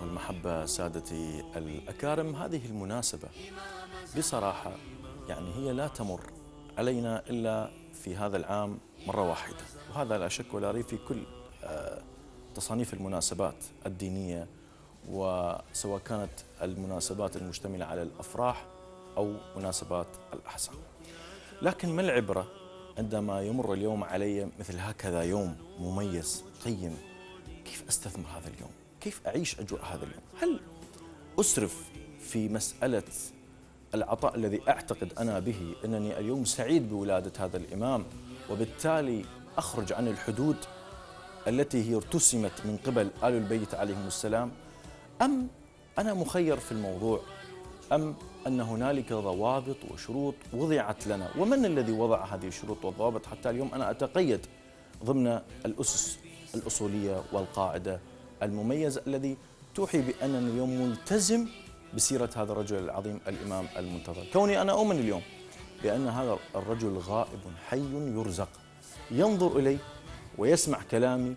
والمحبة سادتي الأكارم، هذه المناسبة بصراحة يعني هي لا تمر علينا إلا في هذا العام مرة واحدة، وهذا لا شك ولا ريب في كل تصانيف المناسبات الدينية، وسواء كانت المناسبات المشتملة على الأفراح أو مناسبات الأحزان. لكن ما العبرة عندما يمر اليوم علي مثل هكذا يوم مميز قيم؟ كيف أستثمر هذا اليوم؟ كيف أعيش أجواء هذا اليوم؟ هل أسرف في مسألة العطاء الذي أعتقد أنا به أنني اليوم سعيد بولادة هذا الإمام، وبالتالي أخرج عن الحدود التي هي ارتسمت من قبل آل البيت عليهم السلام، أم أنا مخير في الموضوع، أم أن هنالك ضوابط وشروط وضعت لنا؟ ومن الذي وضع هذه الشروط والضوابط حتى اليوم أنا أتقيد ضمن الأسس الأصولية والقاعدة المميز الذي توحي بأنني اليوم ملتزم بسيرة هذا الرجل العظيم الإمام المنتظر؟ كوني أنا أؤمن اليوم بأن هذا الرجل غائب حي يرزق، ينظر إلي ويسمع كلامي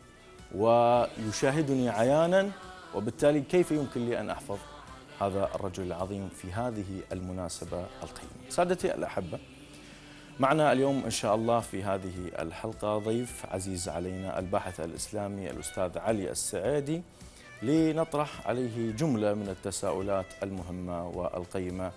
ويشاهدني عيانا، وبالتالي كيف يمكن لي أن أحفظ هذا الرجل العظيم في هذه المناسبة القيمة؟ سادتي الأحبة، معنا اليوم إن شاء الله في هذه الحلقة ضيف عزيز علينا الباحث الإسلامي الأستاذ علي السعيدي، لنطرح عليه جملة من التساؤلات المهمة والقيمة.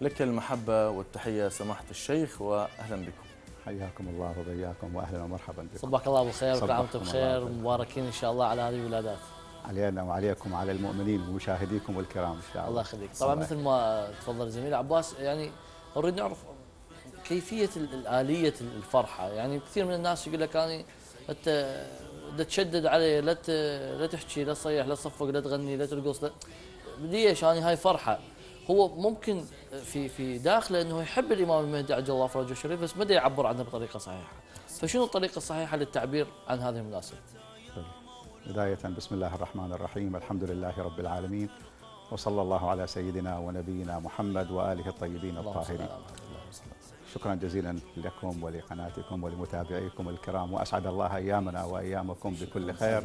لك المحبة والتحية سماحة الشيخ، وأهلا بكم. حياكم الله وبياكم، وأهلا ومرحبا بكم. صباك الله بالخير وكل عام وأنتم بخير، مباركين إن شاء الله على هذه الولادات. علينا وعليكم وعلى المؤمنين ومشاهديكم الكرام إن شاء الله. الله يخليك. طبعا مثل ما تفضل زميل عباس، يعني نريد نعرف كيفية آلية الفرحة. يعني كثير من الناس يقول لك يعني أنت تشدد عليه، لا تحكي، لا تصيح، لا تصفق، لا تغني، لا ترقص، ليش؟ يعني هاي فرحة. هو ممكن في داخله أنه يحب الإمام المهدي عجل الله فرجه الشريف، بس ما يعبر عنه بطريقة صحيحة. فشنو الطريقة الصحيحة للتعبير عن هذه المناسبة؟ بداية بسم الله الرحمن الرحيم، الحمد لله رب العالمين، وصلى الله على سيدنا ونبينا محمد وآله الطيبين الطاهرين. شكرا جزيلا لكم ولقناتكم ولمتابعيكم الكرام، وأسعد الله أيامنا وأيامكم بكل خير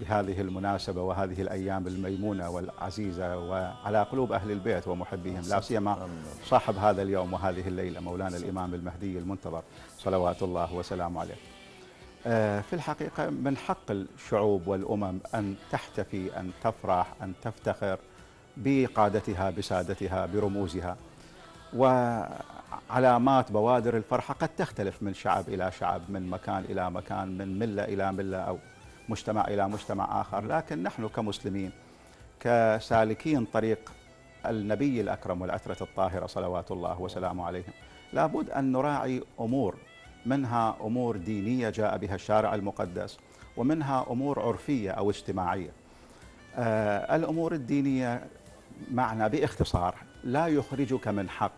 بهذه المناسبة وهذه الأيام الميمونة والعزيزة، وعلى قلوب أهل البيت ومحبيهم، لا سيما صاحب هذا اليوم وهذه الليلة مولانا الإمام المهدي المنتظر صلوات الله وسلامه عليه. في الحقيقة من حق الشعوب والأمم أن تحتفي، أن تفرح، أن تفتخر بقادتها، بسادتها، برموزها. وعلامات بوادر الفرحة قد تختلف من شعب إلى شعب، من مكان إلى مكان، من ملة إلى ملة، أو مجتمع إلى مجتمع آخر. لكن نحن كمسلمين، كسالكين طريق النبي الأكرم والعترة الطاهرة صلوات الله وسلامه عليهم، لابد أن نراعي أمور، منها أمور دينية جاء بها الشارع المقدس، ومنها أمور عرفية أو اجتماعية. الأمور الدينية معنا باختصار لا يخرجك من حق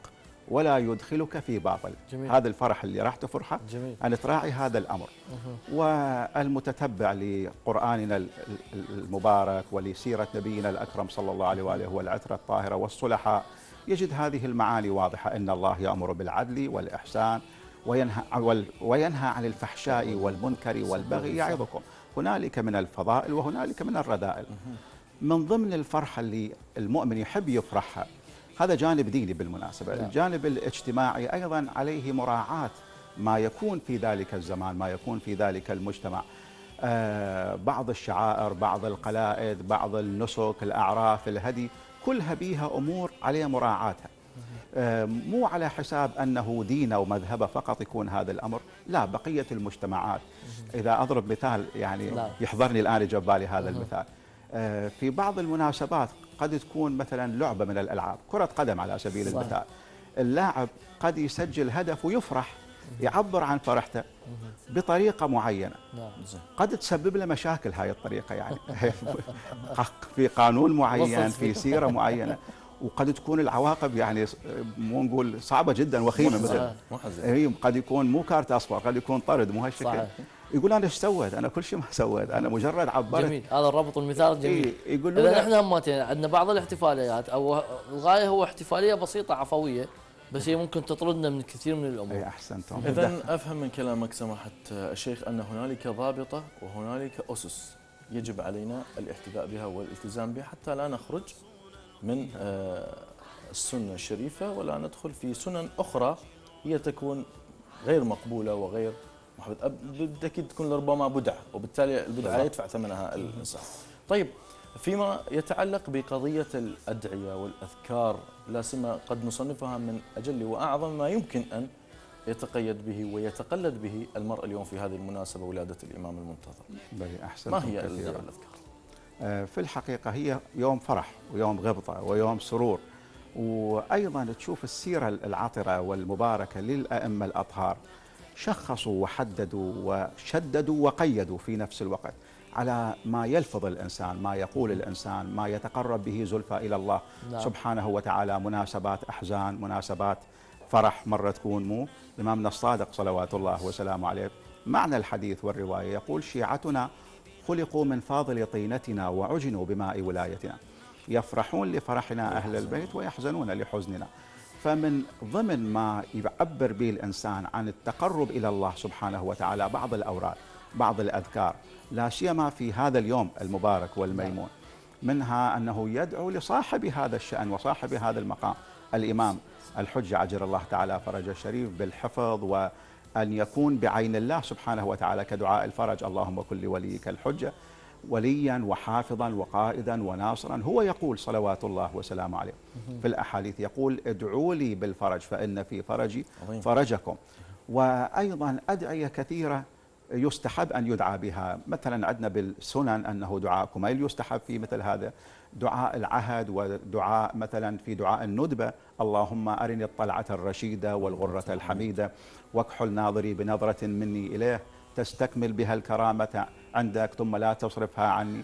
ولا يدخلك في باطل. جميل. هذا الفرح اللي راح تفرحه أن تراعي هذا الأمر. والمتتبع لقرآننا المبارك ولسيرة نبينا الأكرم صلى الله عليه وآله والعترة الطاهرة والصلحاء يجد هذه المعاني واضحة. إن الله يأمر بالعدل والإحسان وينهى عن الفحشاء والمنكر والبغي يعظكم. هنالك من الفضائل وهنالك من الرذائل. من ضمن الفرحة اللي المؤمن يحب يفرحها، هذا جانب ديني بالمناسبة. الجانب الاجتماعي أيضا عليه مراعاة ما يكون في ذلك الزمان، ما يكون في ذلك المجتمع. بعض الشعائر، بعض القلائد، بعض النسك، الأعراف، الهدي، كلها بيها أمور عليه مراعاتها. مو على حساب أنه دين أو مذهب فقط يكون هذا الأمر، لا، بقية المجتمعات. إذا أضرب مثال يعني يحضرني الآن يجب بالي هذا المثال. في بعض المناسبات قد تكون مثلا لعبة من الألعاب، كرة قدم على سبيل المثال، اللاعب قد يسجل هدف ويفرح، يعبر عن فرحته بطريقة معينة، قد تسبب له مشاكل هاي الطريقة، يعني في قانون معين، في سيرة معينة، وقد تكون العواقب يعني مو نقول صعبة جدا وخيمة، مثلا قد يكون مو كارت أصفر، قد يكون طرد، مو هالشكل. يقول أنا إيش سويت؟ أنا كل شيء ما سويت، أنا مجرد عبرت. جميل، هذا الربط والمثال جميل. يقول لنا إحنا همتين، عندنا بعض الاحتفاليات أو الغاية هو احتفالية بسيطة عفوية، بس هي ممكن تطردنا من الكثير من الأمور. أي أحسنتم. إذا أفهم من كلامك سماحة الشيخ أن هنالك ضابطة وهنالك أسس يجب علينا الاحتفاء بها والالتزام بها حتى لا نخرج من السنة الشريفة ولا ندخل في سنن أخرى هي تكون غير مقبولة وغير محبط. بالتأكيد تكون لربما بدعة، وبالتالي البدعة يدفع ثمنها الإنسان. طيب، فيما يتعلق بقضية الأدعية والأذكار لا سيما قد نصنفها من أجل وأعظم ما يمكن أن يتقيد به ويتقلد به المرء اليوم في هذه المناسبة، ولادة الإمام المنتظر. ما هي الأذكار؟ في الحقيقة هي يوم فرح ويوم غبطة ويوم سرور، وأيضا تشوف السيرة العطرة والمباركة للأئمة الأطهار، شخصوا وحددوا وشددوا وقيدوا في نفس الوقت على ما يلفظ الإنسان، ما يقول الإنسان، ما يتقرب به زلفى إلى الله سبحانه وتعالى. مناسبات أحزان، مناسبات فرح، مرة تكون مو إمامنا الصادق صلوات الله وسلامه عليه. معنى الحديث والرواية يقول: شيعتنا خلقوا من فاضل طينتنا وعجنوا بماء ولايتنا، يفرحون لفرحنا أهل البيت ويحزنون لحزننا. فمن ضمن ما يعبر به الإنسان عن التقرب إلى الله سبحانه وتعالى بعض الأوراد، بعض الأذكار، لا سيما في هذا اليوم المبارك والميمون. منها أنه يدعو لصاحب هذا الشأن وصاحب هذا المقام، الإمام الحجة عجل الله تعالى فرج الشريف، بالحفظ وأن يكون بعين الله سبحانه وتعالى كدعاء الفرج: اللهم كن لوليك الحجة وليا وحافظا وقائدا وناصرا. هو يقول صلوات الله وسلامه عليه في الأحاديث، يقول: ادعوا لي بالفرج فإن في فرجي فرجكم. وأيضا أدعية كثيرة يستحب أن يدعى بها. مثلا عندنا بالسنن أنه دعاء كميل يستحب في مثل هذا، دعاء العهد، ودعاء مثلا في دعاء الندبة: اللهم أرني الطلعة الرشيدة والغرة الحميدة واكحل ناظري بنظرة مني إليه تستكمل بها الكرامة عندك ثم لا تصرفها عني.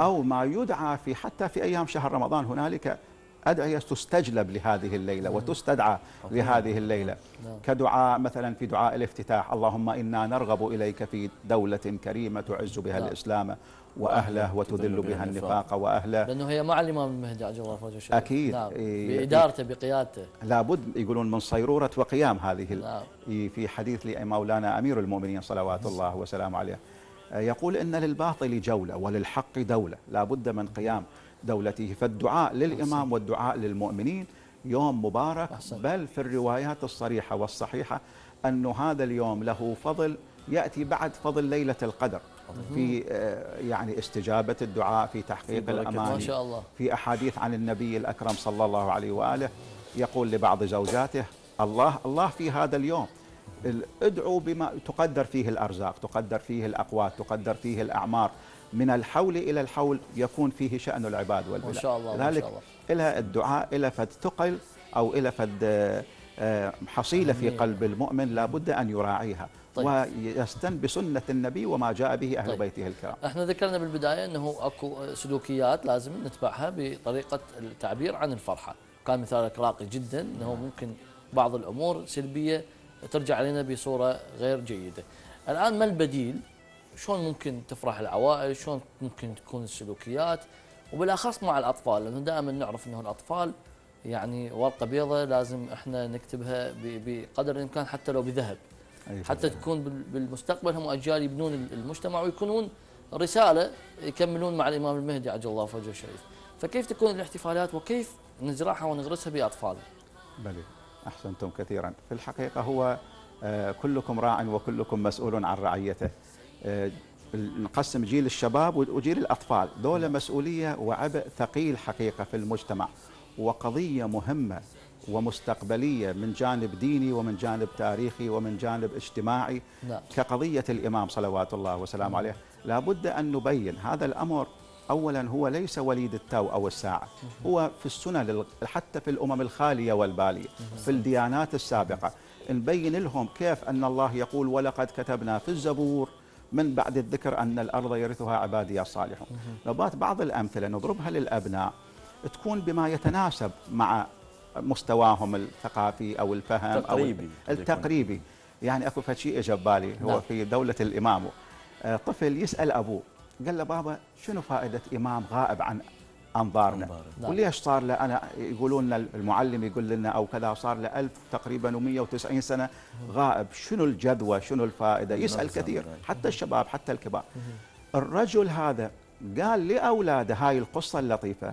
أو ما يدعى في حتى في أيام شهر رمضان، هنالك أدعية تستجلب لهذه الليلة وتستدعى لهذه الليلة، كدعاء مثلا في دعاء الافتتاح: اللهم إنا نرغب إليك في دولة كريمة تعز بها الإسلام وأهله وتذل بها النفاق وأهله. لأنه هي مع الإمام المهدي عجل الله فرجه الشريف. أكيد. نعم. بإدارته، بقيادته، لابد. يقولون: من صيرورة وقيام هذه. نعم. في حديث لمولانا أمير المؤمنين صلوات الله وسلامه عليه، يقول: إن للباطل جولة وللحق دولة، لابد من قيام دولته. فالدعاء للإمام والدعاء للمؤمنين يوم مبارك. بل في الروايات الصريحة والصحيحة أن هذا اليوم له فضل يأتي بعد فضل ليلة القدر في يعني استجابة الدعاء، في تحقيق الأماني، في أحاديث عن النبي الأكرم صلى الله عليه وآله يقول لبعض زوجاته: الله الله في هذا اليوم، ادعوا بما تقدر فيه الأرزاق، تقدر فيه الأقوات، تقدر فيه الأعمار، من الحول إلى الحول يكون فيه شأن العباد والبلاد. ما شاء الله. ذلك إلى الدعاء، إلى فد ثقل أو إلى فد حصيلة في قلب المؤمن لابد أن يراعيها. طيب. ويستن بسنة النبي وما جاء به أهل بيته الكرام. احنا ذكرنا بالبداية أنه أكو سلوكيات لازم نتبعها بطريقة التعبير عن الفرحة، وكان مثالك راقي جدا أنه ممكن بعض الأمور سلبية ترجع علينا بصورة غير جيدة. الآن ما البديل؟ شلون ممكن تفرح العوائل؟ شلون ممكن تكون السلوكيات؟ وبالاخص مع الاطفال، لانه دائما نعرف انه الاطفال يعني ورقه بيضاء لازم احنا نكتبها بقدر الامكان، حتى لو بذهب، حتى تكون بالمستقبل هم اجيال يبنون المجتمع ويكونون رساله يكملون مع الامام المهدي عجل الله فرجه الشريف. فكيف تكون الاحتفالات وكيف نزرعها ونغرسها باطفالنا؟ بلي احسنتم كثيرا. في الحقيقه هو كلكم راع وكلكم مسؤول عن رعيته. نقسم جيل الشباب وجيل الأطفال، دول مسؤولية وعبء ثقيل حقيقة في المجتمع، وقضية مهمة ومستقبلية من جانب ديني ومن جانب تاريخي ومن جانب اجتماعي. لا. كقضية الإمام صلوات الله وسلامه عليه لابد أن نبين هذا الأمر. أولا هو ليس وليد التو أو الساعة، هو في السنن حتى في الأمم الخالية والبالية، في الديانات السابقة نبين لهم كيف أن الله يقول: ولقد كتبنا في الزبور من بعد الذكر أن الأرض يرثها عبادي الصالحون. نبات بعض الأمثلة نضربها للأبناء تكون بما يتناسب مع مستواهم الثقافي أو الفهم التقريبي. يعني اكو فشيء اجى ببالي هو نعم. في دوله الامامه طفل يسال ابوه قال له بابا شنو فائده امام غائب عن انظارنا؟ وليش صار له انا يقولون لنا المعلم يقول لنا او كذا صار له 1000 تقريبا و190 سنه غائب، شنو الجدوى؟ شنو الفائده؟ يسال كثير حتى الشباب حتى الكبار. الرجل هذا قال لاولاده هاي القصه اللطيفه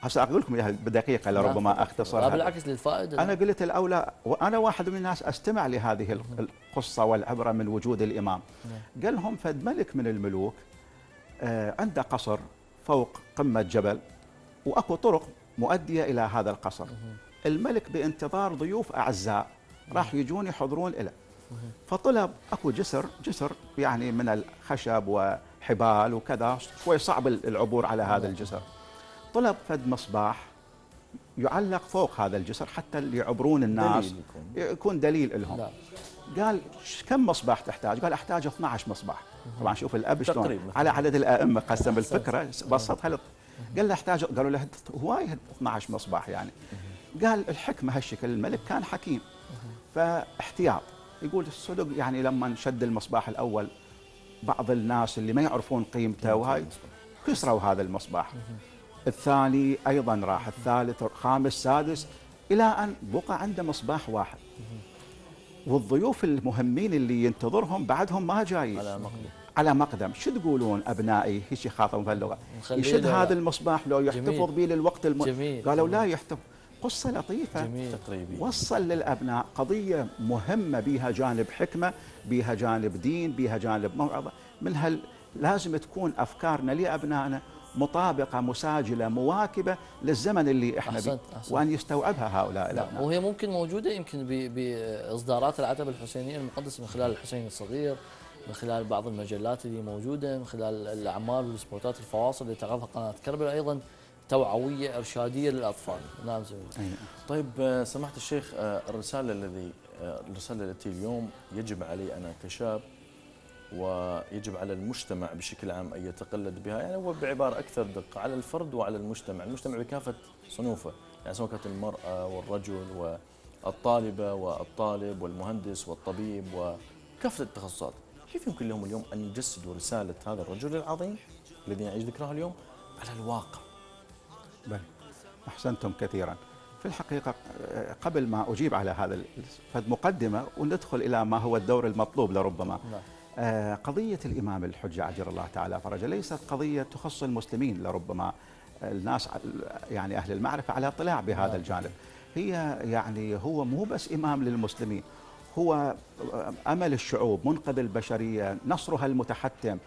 هسه اقول لكم اياها بدقيقه لربما اختصرها. بالعكس للفائده. انا قلت الاولى وانا واحد من الناس استمع لهذه القصه والعبره من وجود الامام. قال لهم فد ملك من الملوك عنده قصر فوق قمه جبل واكو طرق مؤديه الى هذا القصر. الملك بانتظار ضيوف اعزاء راح يجون يحضرون له. فطلب اكو جسر يعني من الخشب وحبال وكذا شوي صعب العبور على هذا الجسر. طلب فد مصباح يعلق فوق هذا الجسر حتى اللي يعبرون الناس دليل يكون دليل لهم. قال كم مصباح تحتاج؟ قال احتاج 12 مصباح. طبعا شوف الاب شلون على عدد الائمه قسم الفكره بسطها. قال له احتاج، قالوا له هواي 12 مصباح يعني. قال الحكمه هالشكل، الملك كان حكيم فاحتياط. يقول الصدق يعني لما شد المصباح الاول بعض الناس اللي ما يعرفون قيمته وهاي كسروا هذا المصباح. الثاني ايضا راح، الثالث الخامس سادس الى ان بقى عنده مصباح واحد. والضيوف المهمين اللي ينتظرهم بعدهم ما جايين على مقدم. شو تقولون ابنائي هيك خاطرهم باللغه يشد هذا المصباح لو يحتفظ به للوقت قالوا لا يحتفظ. قصه لطيفه وصل للابناء قضيه مهمه بها جانب حكمه، بها جانب دين، بها جانب موعظه. من هال لازم تكون افكارنا لابنائنا مطابقه مساجله مواكبه للزمن اللي احنا أحسنت. وان يستوعبها هؤلاء الابناء. وهي ممكن موجوده يمكن باصدارات العتبه الحسينيه المقدس من خلال الحسين الصغير، من خلال بعض المجلات اللي موجوده، من خلال الاعمال والسبوتات الفواصل اللي تعرضها قناه كربلاء ايضا توعويه ارشاديه للاطفال. نعم زميلي. طيب سماحه الشيخ، الرساله التي اليوم يجب علي انا كشاب ويجب على المجتمع بشكل عام أن يتقلد بها، يعني هو بعبارة أكثر دقة على الفرد وعلى المجتمع، المجتمع بكافة صنوفه، يعني سواء كانت المرأة والرجل والطالبة والطالب والمهندس والطبيب وكافة التخصصات، كيف يمكن لهم اليوم أن يجسدوا رسالة هذا الرجل العظيم الذي يعيش ذكراه اليوم على الواقع؟ بل أحسنتم كثيرا. في الحقيقة قبل ما أجيب على هذا فالمقدمة وندخل إلى ما هو الدور المطلوب لربما. قضية الإمام الحجة عجل الله تعالى فرجه ليست قضية تخص المسلمين، لربما الناس يعني أهل المعرفة على اطلاع بهذا الجانب. هي يعني هو مو بس إمام للمسلمين، هو أمل الشعوب، منقذ البشرية، نصرها المتحتم.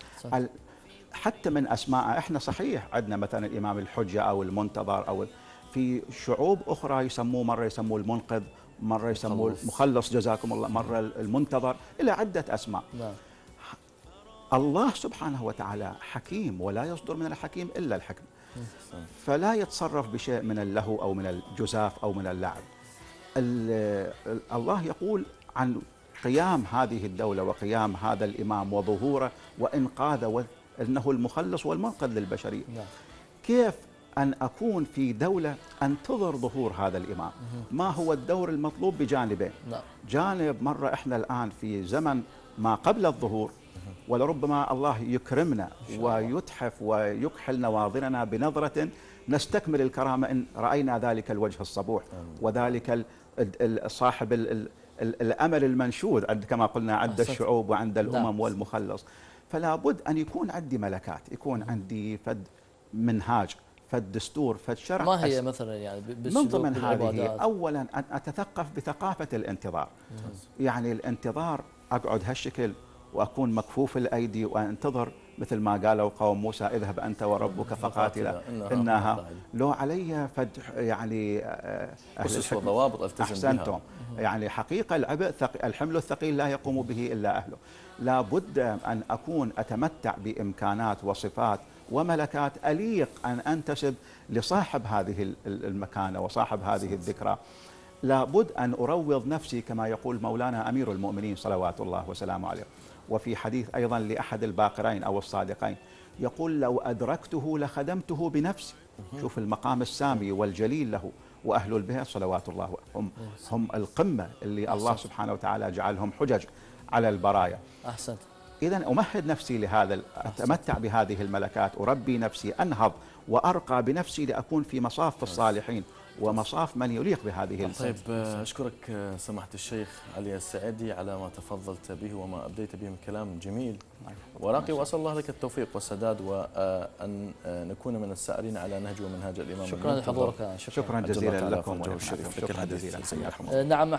حتى من أسماء إحنا صحيح عندنا مثلا الإمام الحجة أو المنتظر، أو في شعوب أخرى يسموه مرة يسموه المنقذ، مرة يسموه المخلص جزاكم الله، مرة المنتظر، إلى عدة أسماء. الله سبحانه وتعالى حكيم ولا يصدر من الحكيم إلا الحكم، فلا يتصرف بشيء من اللهو أو من الجزاف أو من اللعب. الله يقول عن قيام هذه الدولة وقيام هذا الإمام وظهوره وإنقاذه أنه المخلص والمنقذ للبشرية. كيف أن أكون في دولة أنتظر ظهور هذا الإمام؟ ما هو الدور المطلوب بجانبين؟ جانب مرة إحنا الآن في زمن ما قبل الظهور، ولربما الله يكرمنا ويتحف ويكحل نواظرنا بنظرة نستكمل الكرامة إن رأينا ذلك الوجه الصبوح وذلك صاحب الأمل المنشود كما قلنا عند الشعوب وعند الأمم والمخلص. فلا بد أن يكون عندي ملكات، يكون عندي فد منهاج، فد دستور، فد شرع. ما هي مثلا يعني من ضمن هذه؟ أولا أن أتثقف بثقافة الانتظار. يعني الانتظار أقعد هالشكل وأكون مكفوف الأيدي وأنتظر مثل ما قالوا قوم موسى اذهب أنت وربك فقاتلا إنها لو علي فد يعني أسس وضوابط ألتزم بها. أحسنتم. يعني حقيقة العبء الحمل الثقيل لا يقوم به إلا أهله. لا بد أن أكون أتمتع بإمكانات وصفات وملكات أليق أن أنتسب لصاحب هذه المكانة وصاحب هذه الذكرى. لابد أن أروض نفسي كما يقول مولانا أمير المؤمنين صلوات الله وسلامه عليه، وفي حديث أيضا لأحد الباقرين أو الصادقين يقول لو أدركته لخدمته بنفسي. شوف المقام السامي والجليل له، وأهل البيت صلوات الله هم القمة اللي أحسن. الله سبحانه وتعالى جعلهم حجج على البرايا. أحسنت. إذا أمهد نفسي لهذا، أتمتع بهذه الملكات، أربي نفسي، أنهض وأرقى بنفسي لأكون في مصاف الصالحين ومصاف من يليق بهذه الملكات. طيب أشكرك سماحة الشيخ علي السعيدي على ما تفضلت به وما أبديت به من كلام جميل وراقي، وأسأل الله لك التوفيق والسداد وأن نكون من السائرين على نهج ومنهاج الإمام. شكرا لحضورك. شكرا جزيلا لكم. شكرا جزيلا. نعم.